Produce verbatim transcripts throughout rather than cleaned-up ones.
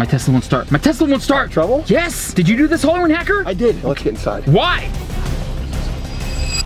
My Tesla won't start. My Tesla won't start. Trouble? Yes. Did you do this, Halloween Hacker? I did. Let's get inside. Why?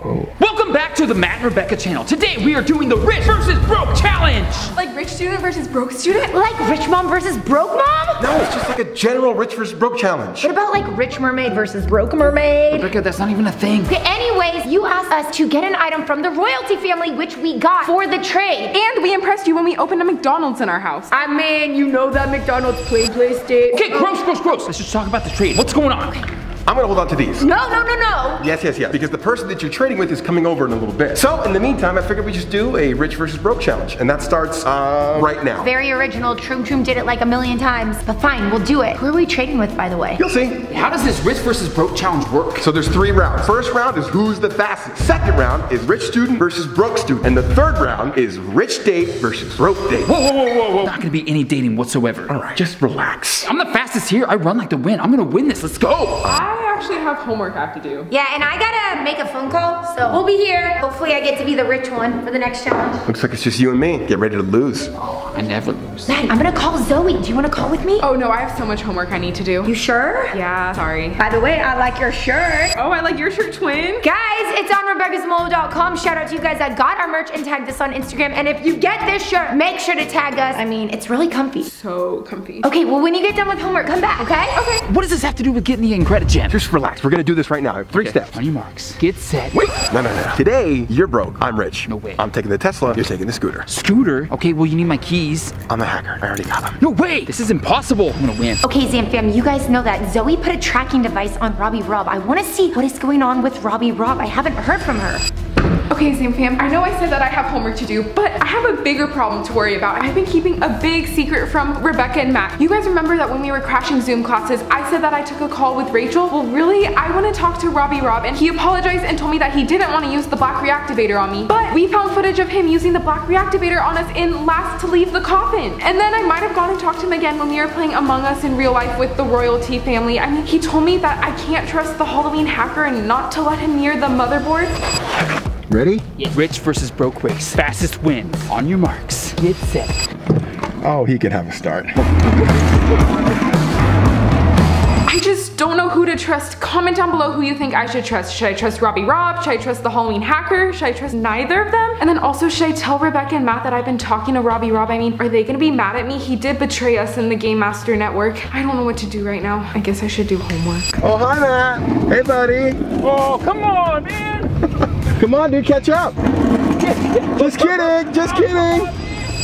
Oh. Welcome back to the Matt and Rebecca channel. Today we are doing the rich versus broke challenge. Like rich student versus broke student? Like rich mom versus broke mom? No, it's just like a general rich versus broke challenge. What about like rich mermaid versus broke mermaid? Rebecca, that's not even a thing. Okay, anyways, you asked us to get an item from the Royalty Family, which we got for the trade. And we impressed you when we opened a McDonald's in our house. I mean, you know that McDonald's play place date. Okay, gross, gross, gross. Let's just talk about the trade. What's going on? Okay. I'm gonna hold on to these. No, no, no, no. Yes, yes, yes. Because the person that you're trading with is coming over in a little bit. So in the meantime, I figured we just do a rich versus broke challenge. And that starts uh, right now. Very original. Troom Troom did it like a million times. But fine, we'll do it. Who are we trading with, by the way? You'll see. How does this rich versus broke challenge work? So there's three rounds. First round is who's the fastest. Second round is rich student versus broke student. And the third round is rich date versus broke date. Whoa, whoa, whoa, whoa, whoa. Not gonna be any dating whatsoever. All right, just relax. I'm the fastest here. I run like the wind. I'm gonna win this. Let's go. Oh. I actually have homework I have to do. Yeah, and I gotta make a phone call, so we'll be here. Hopefully I get to be the rich one for the next challenge. Looks like it's just you and me. Get ready to lose. Oh, I never lose. Matt, I'm gonna call Zoe. Do you wanna call with me? Oh no, I have so much homework I need to do. You sure? Yeah, sorry. By the way, I like your shirt. Oh, I like your shirt, twin. Guys, it's on rebecca zamolo dot com. Shout out to you guys that got our merch and tagged us on Instagram. And if you get this shirt, make sure to tag us. I mean, it's really comfy. So comfy. Okay, well when you get done with homework, come back, okay? Okay. What does this have to do with getting the Incredigem? Just relax. We're gonna do this right now. Three okay. steps. On your marks. Get set. Wait. No, no, no. Today, you're broke. I'm rich. No way. I'm taking the Tesla. You're taking the scooter. Scooter? Okay, well, you need my keys. I'm a hacker. I already got them. No way. This is impossible. I'm gonna win. Okay, Zam fam, you guys know that Zoe put a tracking device on Robby Rob. I wanna see what is going on with Robby Rob. I haven't heard from her. Okay, Zoom fam, I know I said that I have homework to do, but I have a bigger problem to worry about. I've been keeping a big secret from Rebecca and Matt. You guys remember that when we were crashing Zoom classes, I said that I took a call with Rachel? Well, really, I want to talk to Robby Rob, and he apologized and told me that he didn't want to use the black reactivator on me, but we found footage of him using the black reactivator on us in Last to Leave the Coffin. And then I might have gone and talked to him again when we were playing Among Us in real life with the Royalty Family. I mean, he told me that I can't trust the Halloween Hacker and not to let him near the motherboard. Ready? Yes. Rich versus broke race. Fastest win. On your marks. Get set. Oh, he could have a start. I just don't know who to trust. Comment down below who you think I should trust. Should I trust Robby Rob? Should I trust the Halloween Hacker? Should I trust neither of them? And then also, should I tell Rebecca and Matt that I've been talking to Robby Rob? I mean, are they gonna be mad at me? He did betray us in the Game Master Network. I don't know what to do right now. I guess I should do homework. Oh, hi, Matt. Hey, buddy. Oh, come on, man. Come on, dude, catch up. Just kidding, just kidding.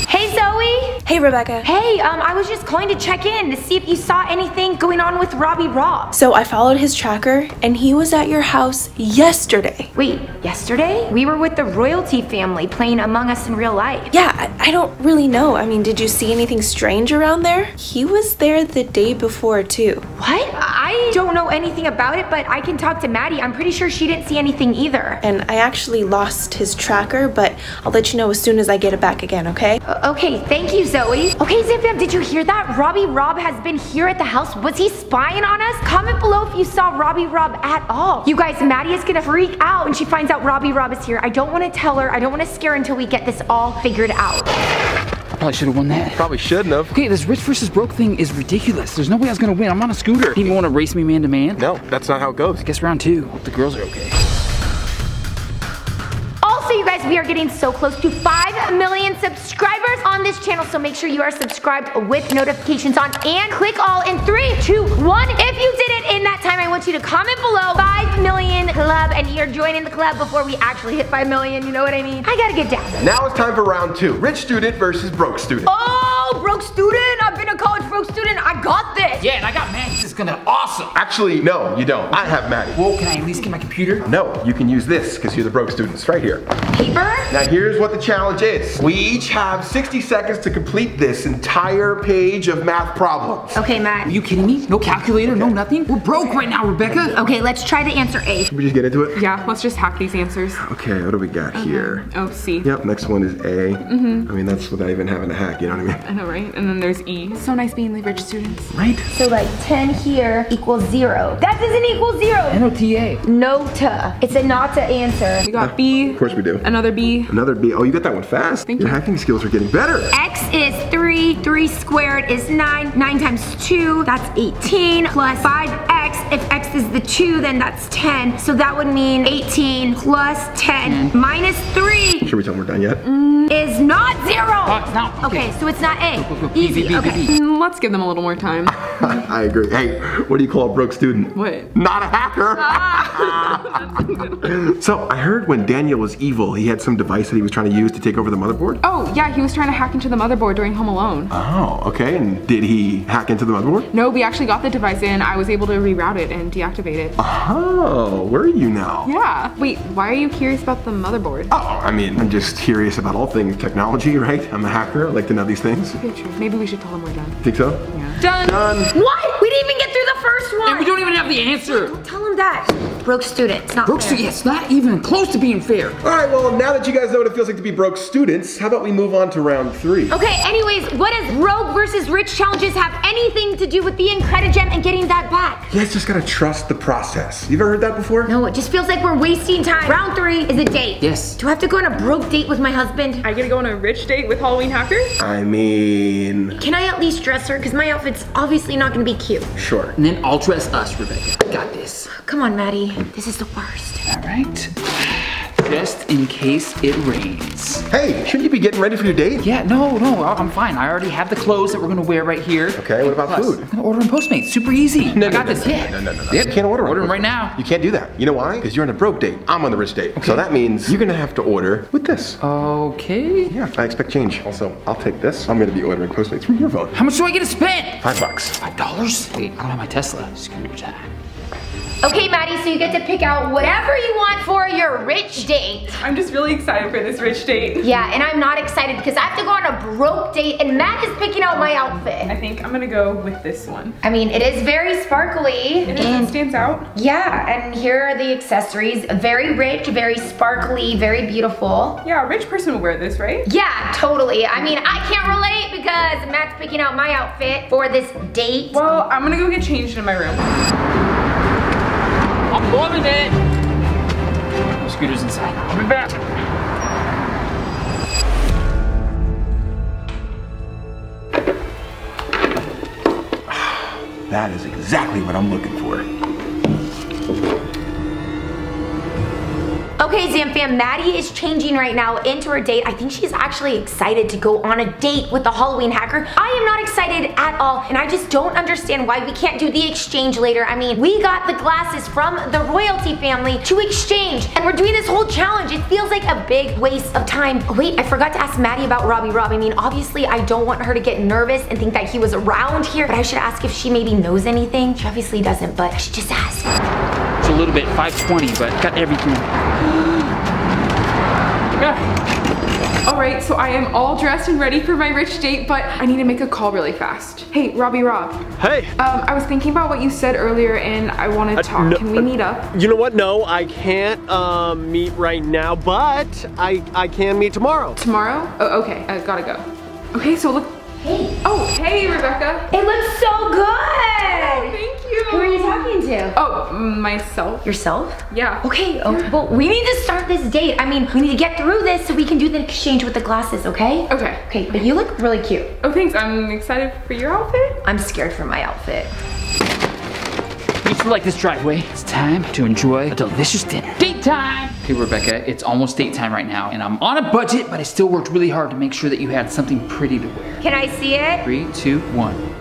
Hey, Zoe. Hey, Rebecca. Hey, um, I was just calling to check in to see if you saw anything going on with Robby Rob. So I followed his tracker, and he was at your house yesterday. Wait, yesterday? We were with the Royalty Family playing Among Us in real life. Yeah, I, I don't really know. I mean, did you see anything strange around there? He was there the day before, too. What? I don't know anything about it, but I can talk to Maddie. I'm pretty sure she didn't see anything either. And I actually lost his tracker, but I'll let you know as soon as I get it back again, okay? Uh, okay, thank you, Zoe. Okay, Zamfam, did you hear that? Robby Rob has been here at the house. Was he spying on us? Comment below if you saw Robby Rob at all. You guys, Maddie is gonna freak out when she finds out Robby Rob is here. I don't wanna tell her. I don't wanna scare her until we get this all figured out. Probably should have won that. Probably shouldn't have. Okay, this rich versus broke thing is ridiculous. There's no way I was gonna win. I'm on a scooter. You even want to race me man to man? No, that's not how it goes. I guess round two. Hope the girls are okay. Also, you guys, we are getting so close to five million subscribers on this channel, so make sure you are subscribed with notifications on and click all in three, two, one. If you did it in that time, I want you to comment below five million club and you're joining the club before we actually hit five million, you know what I mean? I gotta get down. Now it's time for round two, rich student versus broke student. Oh, broke student, I've been a college broke student, I got this. Yeah, and I got Maddie, this is gonna be awesome. Actually, no, you don't, I have Maddie. Well, can I at least get my computer? No, you can use this, because you're the broke students, right here. Paper? Now here's what the challenge is. We each have sixty seconds to complete this entire page of math problems. Okay, Matt. Are you kidding me? No calculator, okay. No nothing? We're broke right now, Rebecca. Okay, let's try to answer A. Should we just get into it? Yeah, let's just hack these answers. Okay, what do we got okay. here? Oh, C. Yep, next one is A. Mm-hmm. I mean, that's without even having a hack, you know what I mean? I know, right? And then there's E. It's so nice being the rich students. Right? So like ten here. here equals zero. That doesn't equal zero. N O T A. Nota. It's a nota answer. We got B. Of course we do. Another B. Another B. Oh, you got that one fast. Thank you. Your hacking skills are getting better. X is three. Three squared is nine. Nine times two, that's eighteen. Plus five X. If X is the two, then that's ten. So that would mean eighteen plus ten mm. minus three. Should we tell them we're done yet? Mm, is not zero. Uh, it's not. Okay. Okay, so it's not A. Go, go, go. Easy. B, B, okay. B, B. Let's give them a little more time. I agree. Hey, what do you call a broke student? What? Not a hacker. Ah. So I heard when Daniel was evil, he had some device that he was trying to use to take over the motherboard. Oh yeah, he was trying to hack into the motherboard during Home Alone. Oh, okay. And did he hack into the motherboard? No, we actually got the device in. I was able to reroute it and deactivate it. Oh, where are you now? Yeah. Wait, why are you curious about the motherboard? Oh, I mean, I'm just curious about all things technology, right? I'm a hacker. I like to know these things. Okay, true. Maybe we should tell them we're done. Think so? Yeah. Done. Done. What? We didn't even get through the first one. And we don't even have the answer. Don't tell them that. Broke student. It's not broke fair. Broke student. It's not even close to being fair. All right. Well, now that you guys know what it feels like to be broke students, how about we move on to round three? Okay. Anyways, what does rogue versus rich challenges have anything to do with the Incredigem and getting that back? You guys just gotta trust the process. You've ever heard that before? No. It just feels like we're wasting time. Round three is a date. Yes. Do I have to go on a broke date with my husband? Are you gonna go on a rich date with Halloween Hacker? I mean, can I at least dress her? Because my outfit's obviously not gonna be cute. Sure. And then I'll dress us, Rebecca. I got this. Come on, Maddie. This is the worst. All right. Just in case it rains. Hey, shouldn't you be getting ready for your date? Yeah, no, no, I'm fine. I already have the clothes that we're gonna wear right here. Okay, what about Plus, food? I'm gonna order them Postmates, super easy. No, I no, got no, this. No, yeah. no, no, no, no. Yeah, you can't order them. Order them right now. You can't do that. You know why? Because you're on a broke date. I'm on the rich date. Okay. So that means you're gonna have to order with this. Okay. Yeah, I expect change. Also, I'll take this. I'm gonna be ordering Postmates from your vote. How much do I get to spend? Five bucks. Five dollars? Wait, I don't have my Tesla. Screw that. Okay, Maddie, so you get to pick out whatever you want for your rich date. I'm just really excited for this rich date. Yeah, and I'm not excited because I have to go on a broke date and Matt is picking out my outfit. I think I'm gonna go with this one. I mean, it is very sparkly. It and stands out. Yeah, and here are the accessories. Very rich, very sparkly, very beautiful. Yeah, a rich person would wear this, right? Yeah, totally. I mean, I can't relate because Matt's picking out my outfit for this date. Well, I'm gonna go get changed in my room. I'm loving it. The scooter's inside. I'll be back. That is exactly what I'm looking for. Okay, Zamfam, Maddie is changing right now into her date. I think she's actually excited to go on a date with the Halloween Hacker. I am not excited at all, and I just don't understand why we can't do the exchange later. I mean, we got the glasses from the Royalty Family to exchange, and we're doing this whole challenge. It feels like a big waste of time. Oh, wait, I forgot to ask Maddie about Robby Rob. I mean, obviously, I don't want her to get nervous and think that he was around here, but I should ask if she maybe knows anything. She obviously doesn't, but I should just ask. It's a little bit five twenty, but got everything. Yeah. All right, so I am all dressed and ready for my rich date, but I need to make a call really fast. Hey, Robby Rob. Hey. Um, I was thinking about what you said earlier and I want to talk. Uh, no, Can we uh, meet up? You know what? No, I can't uh, meet right now, but I, I can meet tomorrow. Tomorrow? Oh, okay, I gotta go. Okay, so look. Hey. Oh, hey, Rebecca. It looks so good. Oh, thank you. Who are you talking to? Oh, myself. Yourself? Yeah. Okay, oh, well, we need to start this date. I mean, we need to get through this so we can do the exchange with the glasses, okay? Okay. Okay, but you look really cute. Oh, thanks. I'm excited for your outfit. I'm scared for my outfit. We used to like this driveway. It's time to enjoy a delicious dinner. Date time! Okay, Rebecca, it's almost date time right now, and I'm on a budget, but I still worked really hard to make sure that you had something pretty to wear. Can I see it? Three, two, one.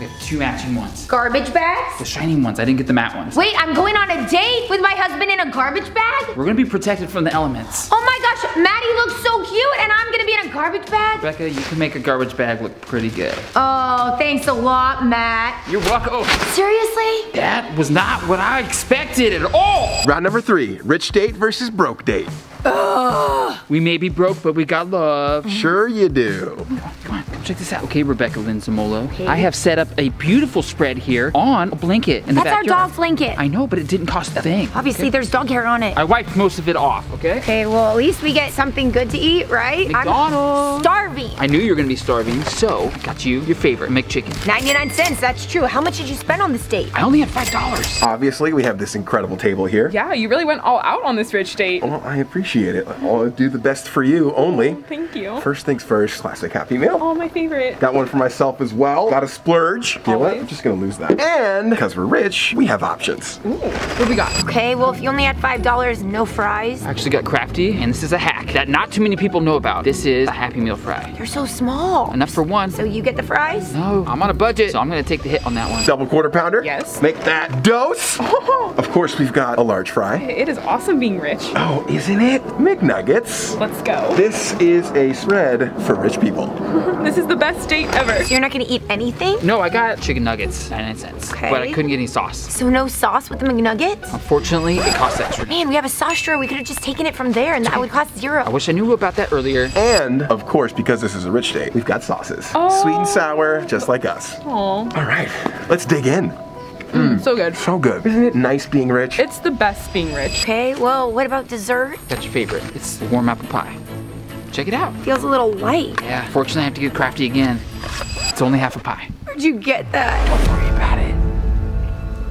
We have two matching ones. Garbage bags? The shining ones. I didn't get the matte ones. Wait, I'm going on a date with my husband in a garbage bag? We're gonna be protected from the elements. Oh my gosh, Maddie looks so cute, and I'm gonna be in a garbage bag? Rebecca, you can make a garbage bag look pretty good. Oh, thanks a lot, Matt. You're welcome. Oh. Seriously? That was not what I expected at all. Round number three, rich date versus broke date. Ugh. We may be broke, but we got love. Sure you do. Come on, come on. check this out. Okay, Rebecca Lynn Zamolo. Okay. I have set up a beautiful spread here on a blanket in the backyard. That's our dog blanket. I know, but it didn't cost a thing. Obviously, okay. There's dog hair on it. I wiped most of it off, okay? Okay, well, at least we get something good to eat, right? McDonald's. I'm starving. I knew you were gonna be starving, so I got you your favorite, McChicken. ninety-nine cents, that's true. How much did you spend on this date? I only had five dollars. Obviously, we have this incredible table here. Yeah, you really went all out on this rich date. Well, I appreciate it. I'll do the best for you only. Thank you. First things first, classic Happy Meal. Oh, my favorite. Got one for myself as well. Got a splurge. Always. You know what? I'm just gonna lose that. And because we're rich, we have options. Ooh, what we got? Okay, well, if you only had five dollars, no fries. I actually got crafty, and this is a hack that not too many people know about. This is a Happy Meal fry. They're so small. Enough for one. So you get the fries? No, I'm on a budget, so I'm gonna take the hit on that one. Double quarter pounder? Yes. Make that dose. Oh. Of course, we've got a large fry. It is awesome being rich. Oh, isn't it? McNuggets. Let's go. This is a spread for rich people. This is the best date ever. So you're not gonna eat anything? No, I got chicken nuggets, ninety-nine cents. Okay. But I couldn't get any sauce. So no sauce with the McNuggets? Unfortunately, it costs extra. Man, we have a sauce drawer. We could have just taken it from there and that would cost zero. I wish I knew about that earlier. And of course, because this is a rich date, we've got sauces. Oh. Sweet and sour, just like us. Aww. All right, let's dig in. Mm, so good. So good. Isn't it nice being rich? It's the best being rich. Okay, well, what about dessert? That's your favorite. It's warm apple pie. Check it out. Feels a little light. Yeah, fortunately I have to get crafty again. It's only half a pie. Where'd you get that? Don't worry about it.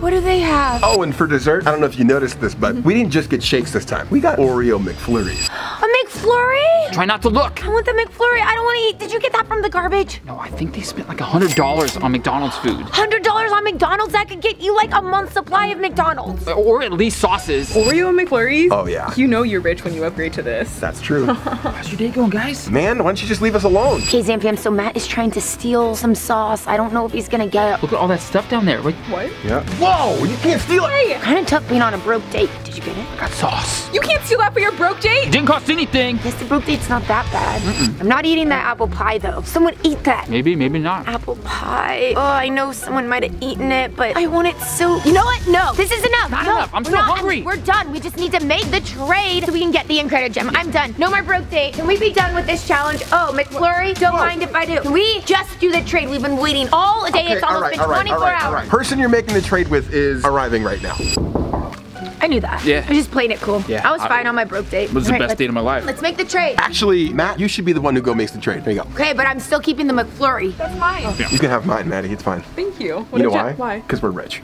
What do they have? Oh, and for dessert, I don't know if you noticed this, but we didn't just get shakes this time. We got Oreo McFlurries. A McFlurry? Try not to look. I want the McFlurry. I don't want to eat. Did you get that from the garbage? No, I think they spent like one hundred dollars on McDonald's food. one hundred dollars on McDonald's? That could get you like a month's supply of McDonald's. Or at least sauces. Oreo McFlurries? Oh, yeah. You know you're rich when you upgrade to this. That's true. How's your day going, guys? Man, why don't you just leave us alone? Okay, Zamfam, so Matt is trying to steal some sauce. I don't know if he's going to get it. Look at all that stuff down there. Like, what? Yeah. Whoa, you can't steal it! Kind of tough being on a broke date. Did you get it? I got sauce. You can't steal that for your broke date? It didn't cost anything. Yes, the broke date's not that bad. Mm-mm. I'm not eating that apple pie, though. Someone eat that. Maybe, maybe not. Apple pie. Oh, I know someone might have eaten it, but I want it so... You know what? No, this is enough. Not no, enough. I'm still not, hungry. I'm, we're done. We just need to make the trade so we can get the Incredigem. I'm done. No more broke date. Can we be done with this challenge? Oh, McFlurry, don't Whoa. mind if I do. Can we just do the trade? We've been waiting all day. Okay, it's almost right, been twenty-four right, right, hours. Right. Person you're making the trade with is arriving right now. I knew that. Yeah. I just played it cool. Yeah. I was I, fine on my broke date. It was the right, best date of my life. Let's make the trade. Actually, Matt, you should be the one who go makes the trade. There you go. Okay, but I'm still keeping the McFlurry. That's mine. Oh. Yeah. You can have mine, Maddie. It's fine. Thank you. What you know why? Why? Because we're rich.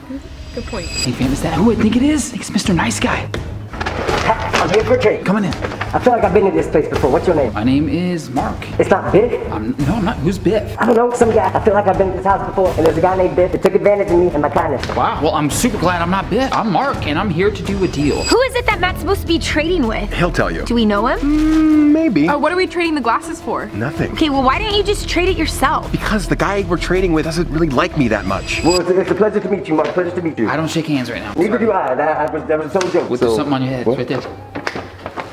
Good point. Hey, fam, is that who I think it is? I think it's Mister Nice Guy. I'm here for a trade. Coming in. I feel like I've been in this place before. What's your name? My name is Mark. It's not Biff? Um, no, I'm not. Who's Biff? I don't know. Some guy. I feel like I've been in this house before. And there's a guy named Biff that took advantage of me and my kindness. Wow. Well, I'm super glad I'm not Biff. I'm Mark, and I'm here to do a deal. Who is it that Matt's supposed to be trading with? He'll tell you. Do we know him? Mm, maybe. Oh, what are we trading the glasses for? Nothing. Okay, well, why didn't you just trade it yourself? Because the guy we're trading with doesn't really like me that much. Well, it's, it's a pleasure to meet you, Mark. Pleasure to meet you. I don't shake hands right now. Neither do I. That, I was, that was so joke. Well, so. There's something on your head. What? Right there.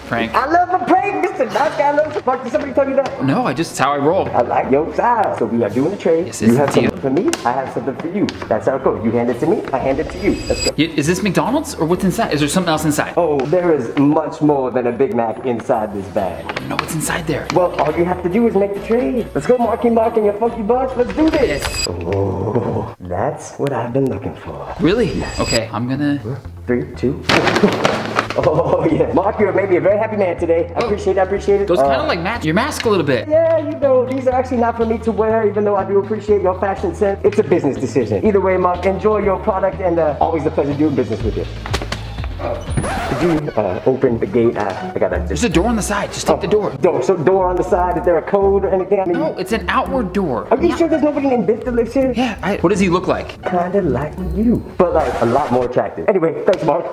Prank. I love a prank, Mister Nice Guy. I love a prank. Did somebody tell you that? No, I just, it's how I roll. I like your style. So we are doing a trade. Yes, you have something deal. for me, I have something for you. That's how it goes. You hand it to me, I hand it to you. Let's go. Is this McDonald's or what's inside? Is there something else inside? Oh, there is much more than a Big Mac inside this bag. I don't know what's inside there. Well, all you have to do is make the trade. Let's go, Marky Mark and your funky bucks. Let's do this. Yes. Oh, that's what I've been looking for. Really? Yes. Okay, I'm gonna... Three, two, one. Oh, yeah. Mark, you're maybe a very happy man today. I oh. appreciate it, I appreciate it. Those uh, kind of like match your mask a little bit. Yeah, you know, these are actually not for me to wear, even though I do appreciate your fashion sense. It's a business decision. Either way, Mark, enjoy your product and uh, always a pleasure doing business with you. Could you uh, open the gate? Uh, I gotta. There's a door on the side. Just take oh, the door. Door. So door on the side. Is there a code or anything? I mean, no, it's an outward door. Are you yeah. sure there's nobody named Biff that lives here? Yeah. I, what does he look like? Kind of like you, but like a lot more attractive. Anyway, thanks, Mark.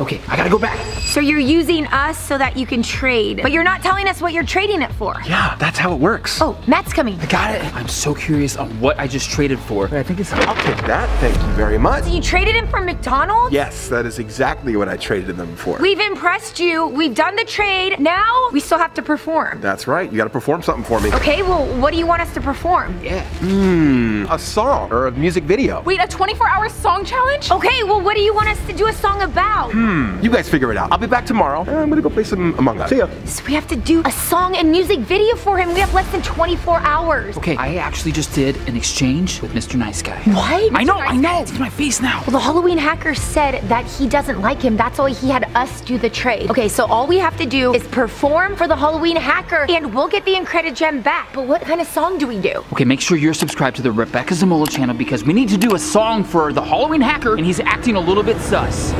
Okay, I gotta go back. So you're using us so that you can trade, but you're not telling us what you're trading it for. Yeah, that's how it works. Oh, Matt's coming. I got it. I'm so curious on what I just traded for. I think it's, I'll take that. Thank you very much. So you traded him for McDonald's? Yes, that is exactly what I traded them for. We've impressed you. We've done the trade. Now we still have to perform. That's right. You gotta perform something for me. Okay, well, what do you want us to perform? Yeah. Hmm, a song or a music video. Wait, a twenty-four hour song challenge? Okay, well, what do you want us to do a song about? Hmm. You guys figure it out. I'll be back tomorrow, and I'm gonna go play some Among Us. See ya. So we have to do a song and music video for him. We have less than twenty-four hours. Okay, I actually just did an exchange with Mister Nice Guy. What? I know, I know. It's in my face now. Well, the Halloween Hacker said that he doesn't like him. That's why he had us do the trade. Okay, so all we have to do is perform for the Halloween Hacker, and we'll get the Incredigem back. But what kind of song do we do? Okay, make sure you're subscribed to the Rebecca Zamolo channel, because we need to do a song for the Halloween Hacker, and he's acting a little bit sus.